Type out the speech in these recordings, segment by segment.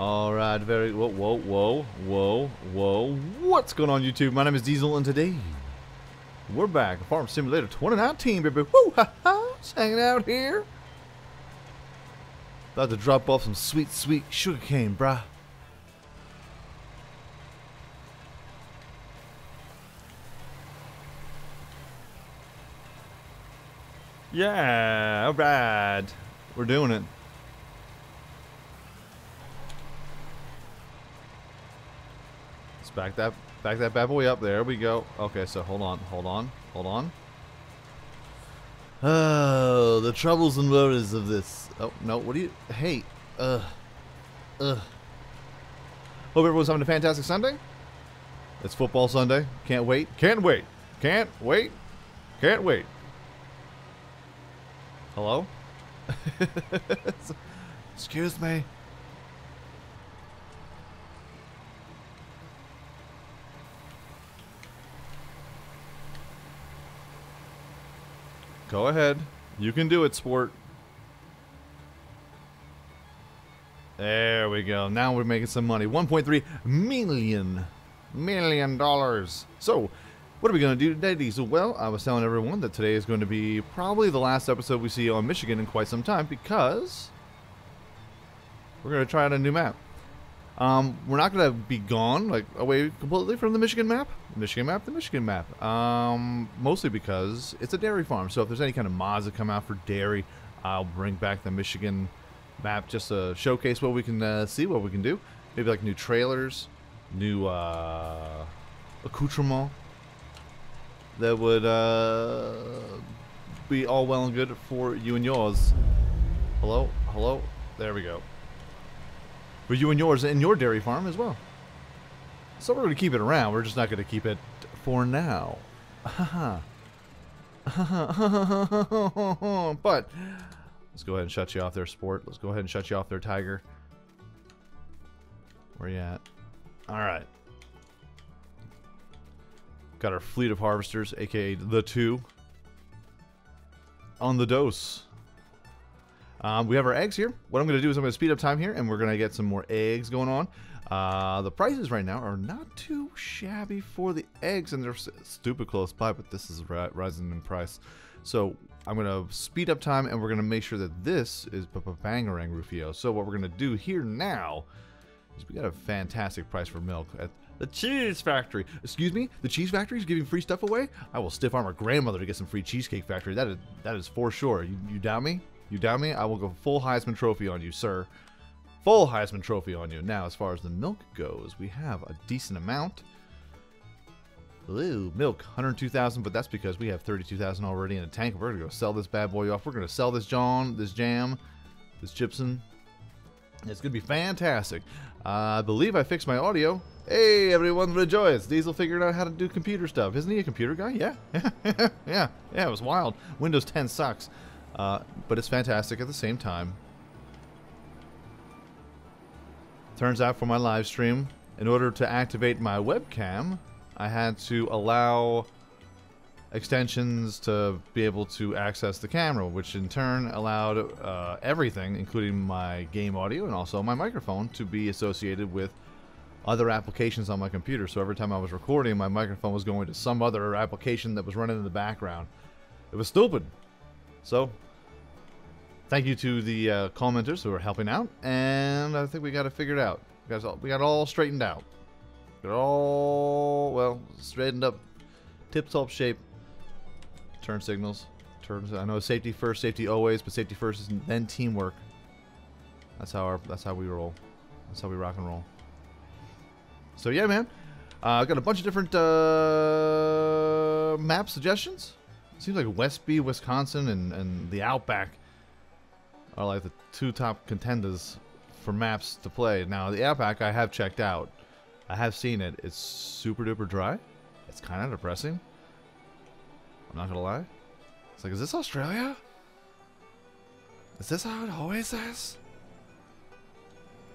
Alright, very... Whoa, whoa, whoa, whoa, whoa. What's going on, YouTube? My name is Diesel, and today we're back. Farm Simulator 2019, baby. Woo, ha-ha. Just hanging out here. About to drop off some sweet, sweet sugarcane, bruh. Yeah, alright. We're doing it. Let's back that bad boy up. There we go. Okay, so hold on. Oh, the troubles and worries of this. Oh no, what do you? Hey, Hope everyone's having a fantastic Sunday. It's football Sunday. Can't wait. Can't wait. Can't wait. Can't wait. Hello? Excuse me. Go ahead. You can do it, sport. There we go. Now we're making some money. $1.3 million. So, what are we going to do today, Diesel? Well, I was telling everyone that today is going to be probably the last episode we see on Michigan in quite some time because we're going to try out a new map. We're not going to be gone, like, away completely from the Michigan map. Mostly because it's a dairy farm, so if there's any kind of mods that come out for dairy, I'll bring back the Michigan map just to showcase what we can see, what we can do. Maybe, like, new trailers, new accoutrement that would be all well and good for you and yours. Hello? Hello? There we go. For you and yours and your dairy farm as well. So we're going to keep it around. We're just not going to keep it for now. But let's go ahead and shut you off there, sport. Let's go ahead and shut you off there, tiger. Where you at? All right. Got our fleet of harvesters, aka the two, on the dose. We have our eggs here. What I'm going to do is I'm going to speed up time here, and we're going to get some more eggs going on. The prices right now are not too shabby for the eggs, and they're stupid close by, but this is rising in price. So I'm going to speed up time, and we're going to make sure that this is Bangarang Rufio. So what we're going to do here now is we got a fantastic price for milk at the Cheese Factory. Excuse me? The Cheese Factory is giving free stuff away? I will stiff-arm our grandmother to get some free Cheesecake Factory. That is for sure. You doubt me? You doubt me? I will go full Heisman Trophy on you, sir. Full Heisman Trophy on you. Now, as far as the milk goes, we have a decent amount. Ooh, milk, 102,000, but that's because we have 32,000 already in a tank. We're going to go sell this bad boy off. We're going to sell this John, this jam, this gypsum. It's going to be fantastic. I believe I fixed my audio. Hey, everyone, rejoice. Diesel figured out how to do computer stuff. Isn't he a computer guy? Yeah. Yeah, it was wild. Windows 10 sucks. But it's fantastic at the same time. Turns out for my live stream, in order to activate my webcam, I had to allow extensions to be able to access the camera, which in turn allowed everything, including my game audio and also my microphone, to be associated with other applications on my computer. So every time I was recording, my microphone was going to some other application that was running in the background. It was stupid. So, thank you to the commenters who are helping out, and I think we got it figured out. We got it all straightened out. Got it all, well, straightened up, tip-top shape. Turn signals. Turns. I know safety first, safety always, but safety first is then teamwork. That's how we roll. That's how we rock and roll. So yeah, man, I got a bunch of different map suggestions. Seems like Westby, Wisconsin, and the Outback are like the two top contenders for maps to play. Now, the Outback I have checked out. I have seen it. It's super duper dry. It's kind of depressing. I'm not going to lie. It's like, is this Australia? Is this how it always is?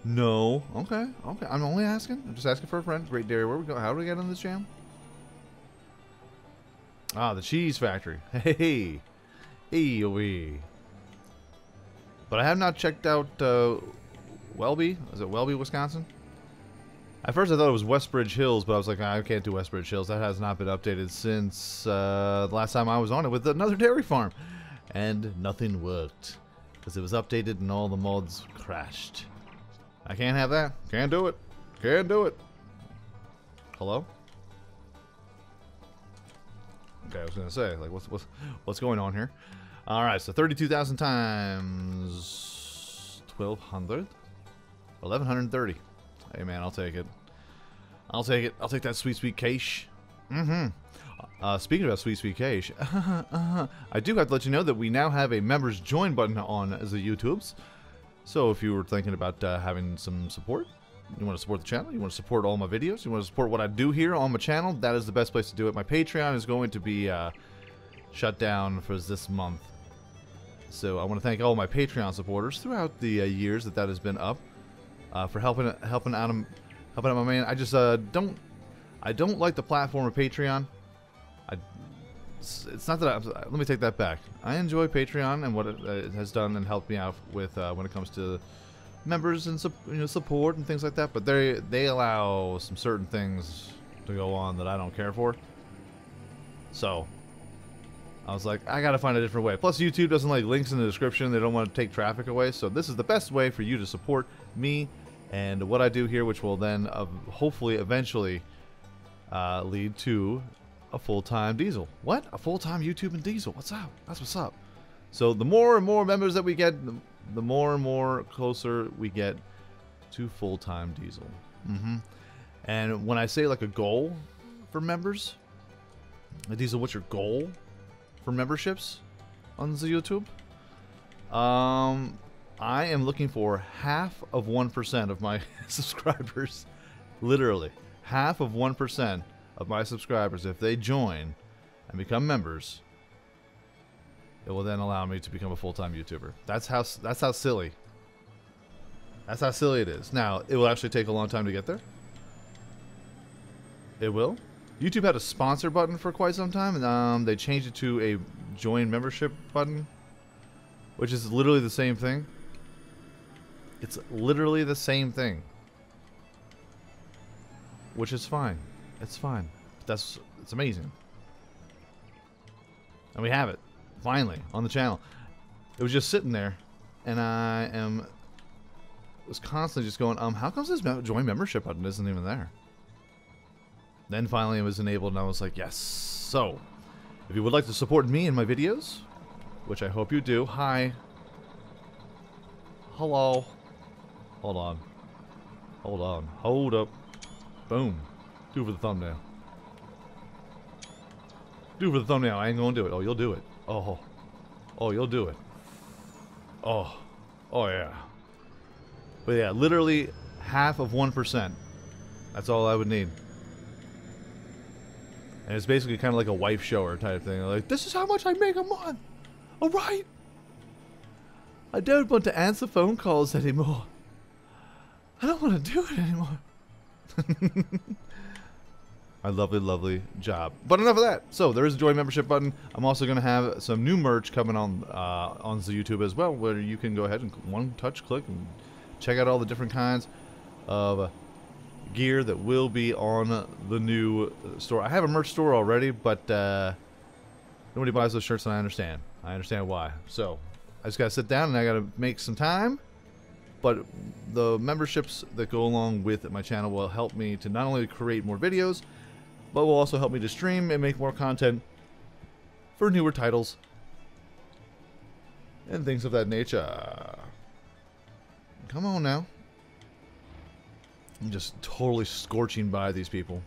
No. Okay. Okay. I'm only asking. I'm just asking for a friend. Great dairy. Where we go? How do we get on this jam? Ah, the Cheese Factory. Hey, hey, wee. But I have not checked out Welby? Is it Welby, Wisconsin? At first I thought it was Westbridge Hills, but I was like, I can't do Westbridge Hills. That has not been updated since the last time I was on it with another dairy farm. And nothing worked. Because it was updated and all the mods crashed. I can't have that. Can't do it. Can't do it. Hello? Okay, I was going to say, like, what's going on here? Alright, so 32,000 times... 1,200? 1,130. Hey, man, I'll take it. I'll take it. I'll take that sweet, sweet cash. Mm-hmm. Speaking about sweet, sweet cash, I do have to let you know that we now have a members join button on the YouTubes. So if you were thinking about having some support, you want to support the channel, you want to support all my videos, you want to support what I do here on my channel, that is the best place to do it. My Patreon is going to be shut down for this month. So I want to thank all my Patreon supporters throughout the years that has been up for helping out my man. I just don't like the platform of Patreon. It's not that let me take that back. I enjoy Patreon and what it has done and helped me out with when it comes to members and support and things like that, but they allow some certain things to go on that I don't care for. So I was like, I gotta find a different way. Plus YouTube doesn't like links in the description. They don't want to take traffic away, so this is the best way for you to support me and what I do here, which will then hopefully eventually lead to a full-time diesel. What? A full-time YouTube and diesel. What's up? That's what's up. So the more and more members that we get, the more and more closer we get to full-time diesel. Mm-hmm. And when I say like a goal for members, Diesel, what's your goal for memberships on the YouTube? I am looking for half of 1% of my subscribers. Literally. Half of 1% of my subscribers, if they join and become members, it will then allow me to become a full-time YouTuber. That's how silly. That's how silly it is. Now, it will actually take a long time to get there. It will. YouTube had a sponsor button for quite some time, and they changed it to a join membership button, which is literally the same thing. It's literally the same thing, which is fine. It's fine. It's amazing. And we have it. Finally, on the channel. It was just sitting there, and I was constantly just going, how comes this join membership button isn't even there? Then finally it was enabled, and I was like, yes. So, if you would like to support me in my videos, which I hope you do. Hi. Hello. Hold on. Hold on. Hold up. Boom. Do for the thumbnail. Do for the thumbnail. I ain't gonna do it. Oh, you'll do it. Oh. Oh, you'll do it. Oh. Oh, yeah. But yeah, literally half of 1%. That's all I would need. And it's basically kind of like a wife shower type thing. Like, this is how much I make a month. Alright. I don't want to answer phone calls anymore. I don't want to do it anymore. My lovely, lovely job. But enough of that. So there is a join membership button. I'm also going to have some new merch coming on the YouTube as well, where you can go ahead and one touch click and check out all the different kinds of gear that will be on the new store. I have a merch store already, but nobody buys those shirts, and I understand. I understand why. So I just got to sit down and I got to make some time. But the memberships that go along with my channel will help me to not only create more videos, but will also help me to stream and make more content for newer titles and things of that nature. Come on now. I'm just totally scorching by these people.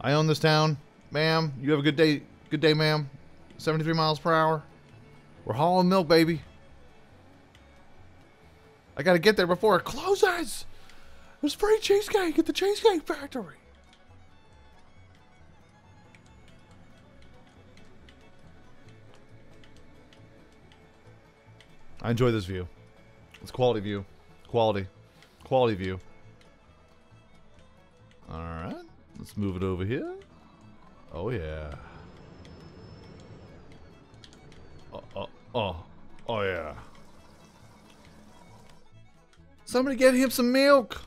I own this town. Ma'am, you have a good day. Good day, ma'am. 73 miles per hour. We're hauling milk, baby. I gotta get there before it closes. There's free cheesecake at the Cheesecake Factory. I enjoy this view. It's quality view. Quality view. Alright. Let's move it over here. Oh, yeah. Oh, yeah. Somebody get him some milk.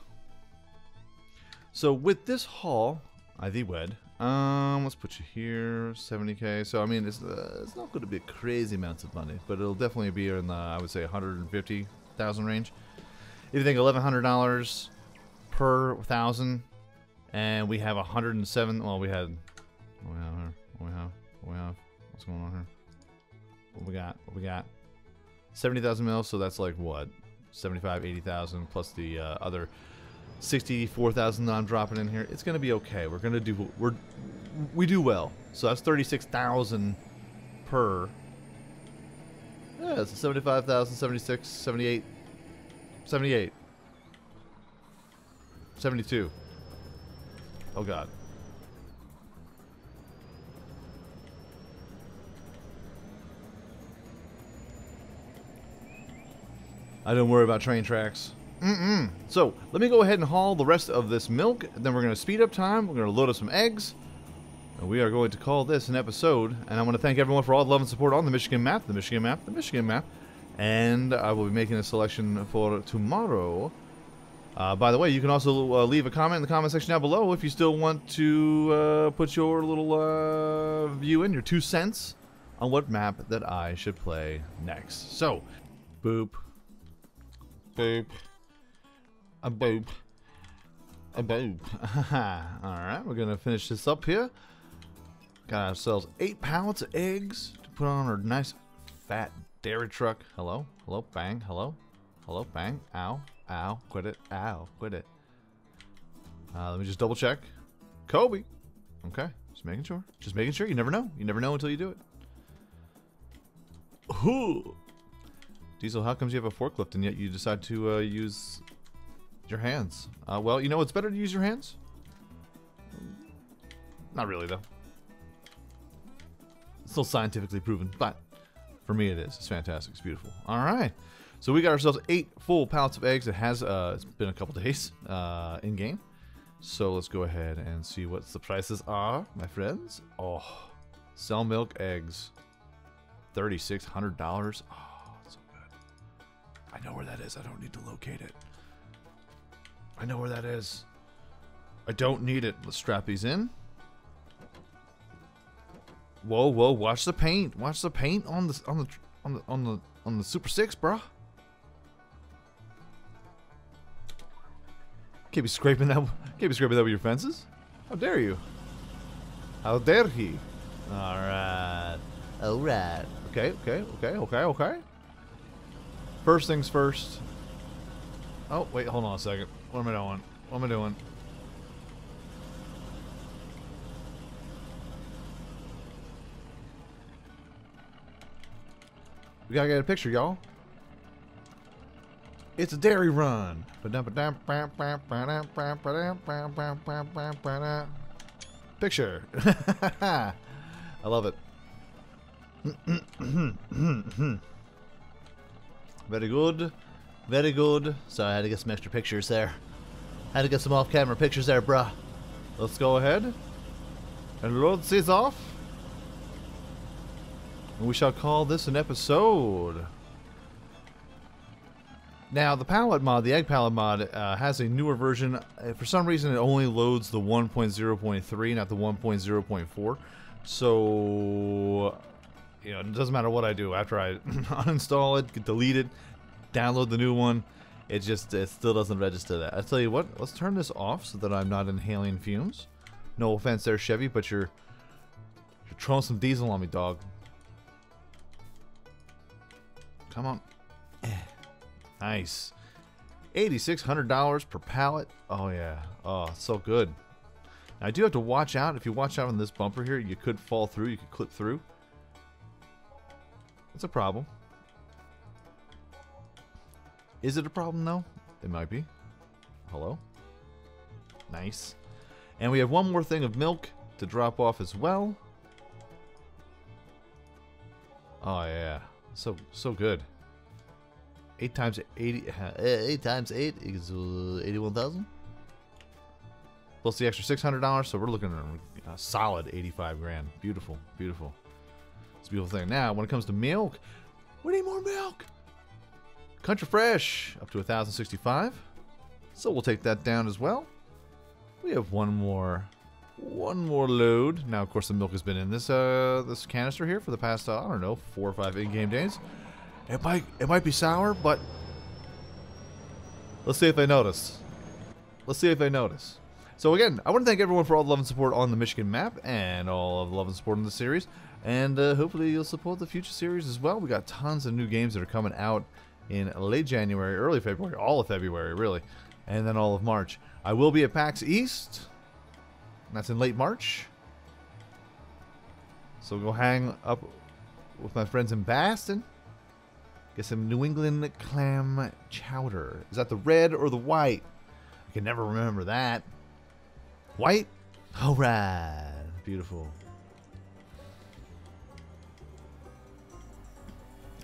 So with this haul, I thee wed. Let's put you here, 70k. So I mean, it's not going to be crazy amounts of money, but it'll definitely be in the, I would say, 150,000 range. If you think $1,100 per thousand, and we have 107. Well, we had. What we have here? What we have? What we have? What's going on here? What we got? What we got? 70,000 mil. So that's like what? 75, 80,000 plus the other 64,000 that I'm dropping in here. It's gonna be okay. We're gonna do. We do well. So that's 36,000 per. Yeah, it's 75,000, 76, 78, 78, 72. Oh God. I don't worry about train tracks. Mm-mm. So, let me go ahead and haul the rest of this milk, and then we're going to speed up time, we're going to load up some eggs, and we are going to call this an episode. And I want to thank everyone for all the love and support on the Michigan Map, the Michigan Map, the Michigan Map. And I will be making a selection for tomorrow. By the way, you can also leave a comment in the comment section down below if you still want to put your little view in, your 2 cents, on what map that I should play next. So, boop. Boop. A boop. A boop. Alright, we're gonna finish this up here. Got ourselves 8 pallets of eggs to put on our nice fat dairy truck. Hello? Hello? Bang. Hello? Hello? Bang. Ow. Ow. Quit it. Ow. Quit it. Let me just double check. Kobe! Okay. Just making sure. Just making sure. You never know. You never know until you do it. Ooh. Diesel, how comes you have a forklift and yet you decide to use your hands? Well, you know, it's better to use your hands. Not really, though. It's still scientifically proven, but for me it is. It's fantastic. It's beautiful. All right. So we got ourselves 8 full pallets of eggs. It has it's been a couple days in-game. So let's go ahead and see what the prices are, my friends. Oh, sell milk eggs. $3,600. Oh. I know where that is. I don't need to locate it. I know where that is. I don't need it. Let's strap these in. Whoa, whoa! Watch the paint. Watch the paint on the Super 6, bruh. Can't be scraping that. Can't be scraping that with your fences. How dare you? How dare he? All right. All right. Okay. Okay. Okay. Okay. Okay. First things first. Oh, wait, hold on a second. What am I doing? What am I doing? We gotta get a picture, y'all. It's a dairy run. Picture. I love it. Very good. Very good. So I had to get some extra pictures there. I had to get some off-camera pictures there, bruh. Let's go ahead and load these off. And we shall call this an episode. Now, the pallet mod, the egg pallet mod, has a newer version. For some reason, it only loads the 1.0.3, not the 1.0.4. So... you know, it doesn't matter what I do after I uninstall it, delete it, download the new one. It just, it still doesn't register that. I tell you what, let's turn this off so that I'm not inhaling fumes. No offense there, Chevy, but you're throwing some diesel on me, dog. Come on. Nice. $8,600 per pallet. Oh yeah. Oh, so good. Now, I do have to watch out. If you watch out on this bumper here, you could fall through. You could clip through. It's a problem. Is it a problem, though? It might be. Hello? Nice. And we have one more thing of milk to drop off as well. Oh, yeah. So good. 8 times 8 is 81,000. Plus the extra $600, so we're looking at a solid 85 grand. Beautiful, beautiful. It's a beautiful thing. Now, when it comes to milk, we need more milk. Country Fresh up to 1,065. So we'll take that down as well. We have one more load. Now, of course, the milk has been in this this canister here for the past I don't know, 4 or 5 in-game days. It might be sour, but let's see if they notice. Let's see if they notice. So again, I want to thank everyone for all the love and support on the Michigan Map and all of the love and support in the series. And hopefully you'll support the future series as well. We got tons of new games that are coming out in late January, early February, all of February really, and then all of March. I will be at PAX East. That's in late March. So we'll go hang up with my friends in Bastion. Get some New England clam chowder. Is that the red or the white? I can never remember that. White? All right. Beautiful.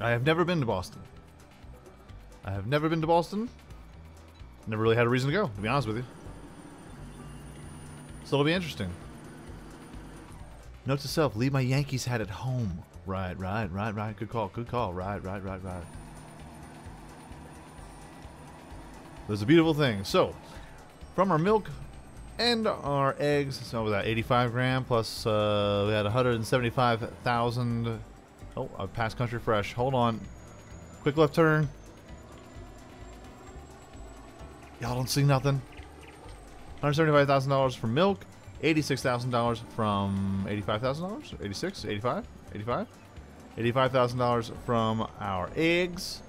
I have never been to Boston. I have never been to Boston. Never really had a reason to go, to be honest with you. So it'll be interesting. Note to self, leave my Yankees hat at home. Right. Good call. Right. Those are beautiful things. So, from our milk and our eggs, so about 85 grand plus we had 175,000. Oh, I passed Country Fresh. Hold on. Quick left turn. Y'all don't see nothing. $175,000 from milk. $86,000 from $85,000? 86? 85? 85? $85,000 from our eggs.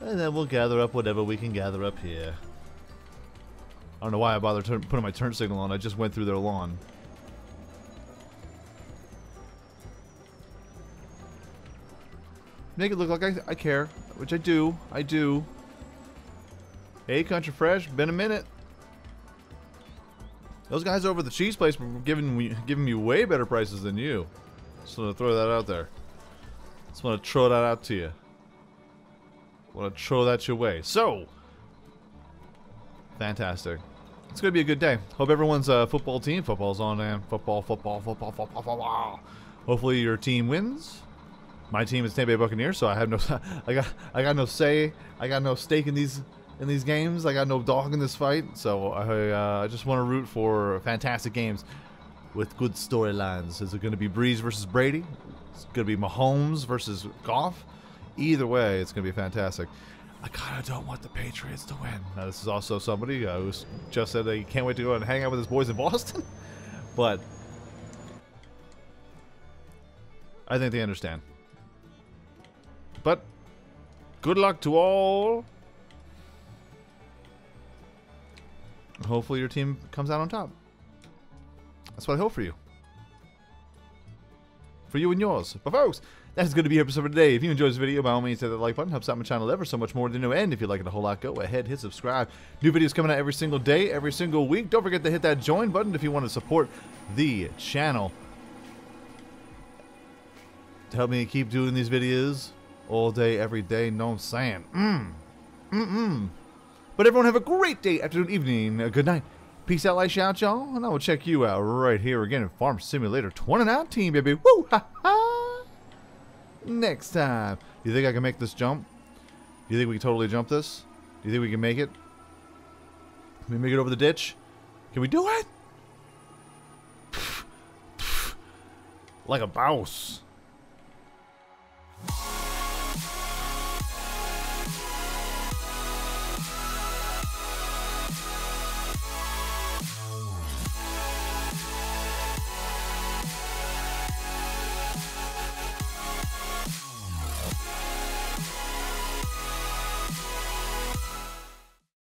And then we'll gather up whatever we can gather up here. I don't know why I bothered putting my turn signal on. I just went through their lawn. Make it look like I care, which I do. I do. Hey, Country Fresh, been a minute. Those guys over at the cheese place were giving me way better prices than you. Just want to throw that out there. Just want to throw that out to you. Want to throw that your way. So, fantastic. It's going to be a good day. Hope everyone's football team. Football's on, man. Football. Hopefully your team wins. My team is Tampa Bay Buccaneers, so I have no, I got no say. I got no stake in these games. I got no dog in this fight, so I just want to root for fantastic games with good storylines. Is it going to be Breeze versus Brady? It's going to be Mahomes versus Goff? Either way, it's going to be fantastic. I kind of don't want the Patriots to win. Now, this is also somebody who just said that he can't wait to go and hang out with his boys in Boston, but I think they understand. But good luck to all. Hopefully your team comes out on top. That's what I hope for you. For you and yours. But folks, that's going to be episode for today. If you enjoyed this video, by all means, hit that like button. Helps out my channel ever so much more than you know. And if you like it a whole lot, go ahead, hit subscribe. New videos coming out every single day, every single week. Don't forget to hit that join button if you want to support the channel. To help me keep doing these videos all day, every day. Know what I'm saying? But everyone have a great day, afternoon, evening, a good night. Peace out, light shout, y'all. And I will check you out right here again in Farm Simulator 2019, baby. Woo, ha, ha. Next time. Do you think I can make this jump? Do you think we can totally jump this? Do you think we can make it? Can we make it over the ditch? Can we do it? Like a boss.